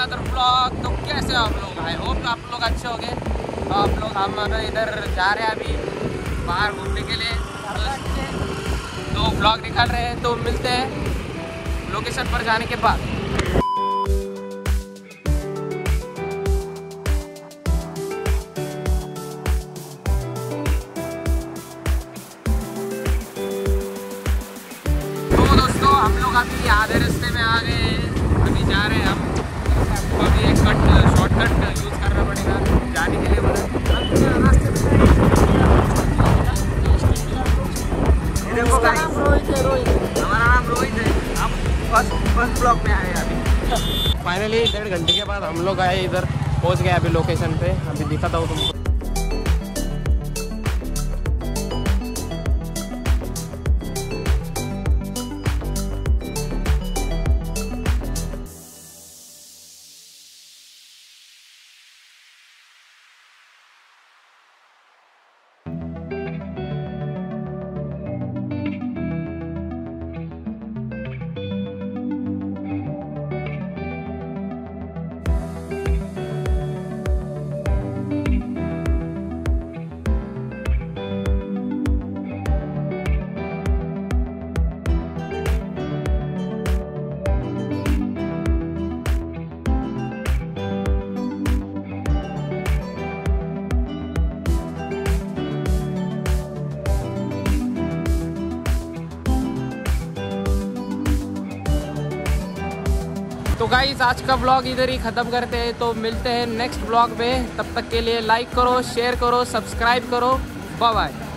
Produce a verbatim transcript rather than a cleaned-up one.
Another blog. तो कैसे आप लोग, आई होप आप लोग अच्छे हो गए। तो आप लोग, हम इधर जा रहे हैं अभी बाहर घूमने के लिए, तो ब्लॉग निकाल रहे हैं। तो मिलते हैं लोकेशन पर जाने के बाद। तो दोस्तों, हम लोग अभी आधे रास्ते में आ गए हैं। अभी जा रहे हैं हम, तो अभी एक कट शॉर्टकट यूज़ करना पड़ेगा जाने के लिए। हमारा नाम रोहित है, हम फर्स्ट फर्स्ट ब्लॉक में आए अभी। फाइनली डेढ़ घंटे के बाद हम लोग आए, इधर पहुंच गए अभी लोकेशन पे। अभी दिखा था वो तुमको। तो गाइस, आज का ब्लॉग इधर ही ख़त्म करते हैं। तो मिलते हैं नेक्स्ट ब्लॉग में। तब तक के लिए लाइक करो, शेयर करो, सब्सक्राइब करो। Bye bye.